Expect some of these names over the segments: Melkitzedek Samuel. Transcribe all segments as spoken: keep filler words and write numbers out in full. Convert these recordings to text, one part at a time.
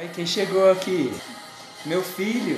Olha quem chegou aqui, meu filho.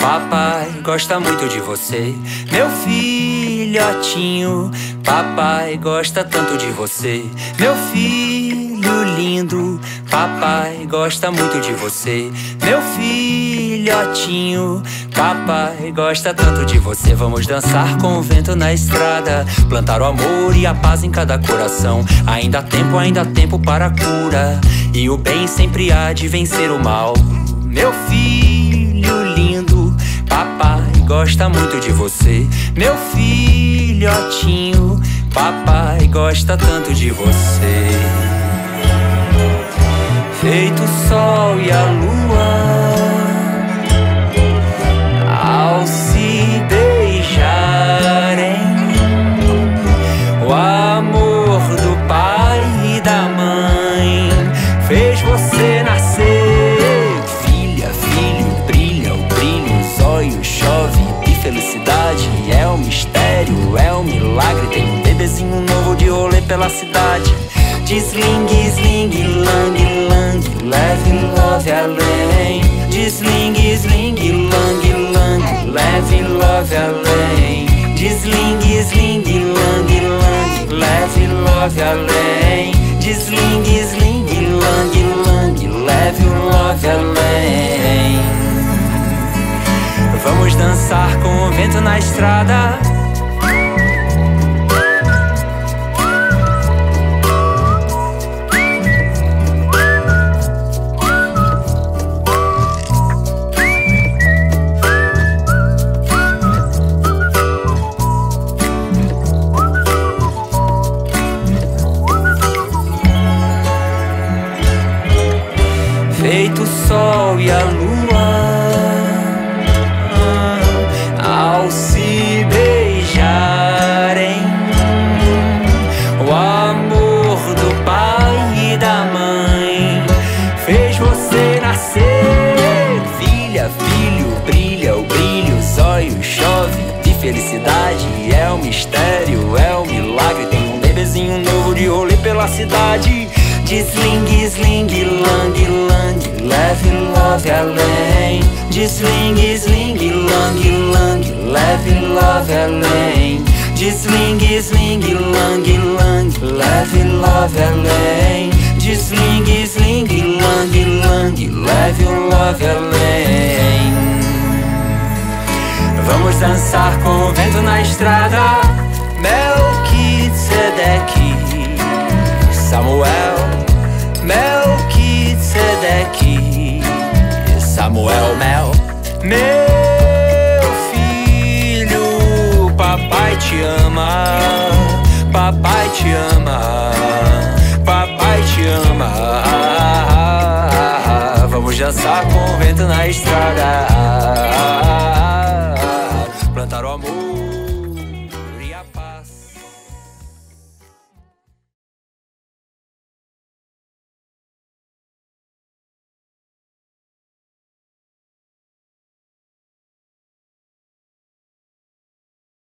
Papai gosta muito de você, meu filhotinho. Papai gosta tanto de você, meu filho lindo. Papai gosta muito de você, meu filhotinho. Papai gosta tanto de você. Vamos dançar com o vento na estrada, plantar o amor e a paz em cada coração. Ainda há tempo, ainda há tempo para a cura, e o bem sempre há de vencer o mal. Meu filho lindo, papai gosta muito de você, meu filhotinho. Papai gosta tanto de você. Feito o sol e a lua ao se beijarem, o amor do pai e da mãe fez você nascer. Chove de felicidade, é um mistério, é um milagre. Tem um bebezinho novo de rolê pela cidade. Deslingue, slingue, langue, langue, leve, love além. Deslingue, slingue, langue, langue, leve, love além. Deslingue, slingue, langue, langue, leve, love além. Deslingue, slingue, langue, langue, leve, love além. Vamos dançar com o vento na estrada, feito o sol e a lua ao se beijarem, o amor do pai e da mãe fez você nascer. Filha, filho, brilha o brilho, os olhos chove de felicidade, é um mistério, é um milagre. Tem um bebezinho novo de rolê pela cidade. Deslingue, slingue, langue, langue, leve, love além. Deslingue, slingue, langue, langue, leve, love além. Deslingue, slingue, langue, langue, leve, love além. Deslingue, slingue, langue, langue, leve, love além. Vamos dançar com o vento na estrada, Melkitzedek Samuel. Melkitzedek Samuel, Mel, meu filho, papai te ama, papai te ama, papai te ama. Vamos dançar com o vento na estrada.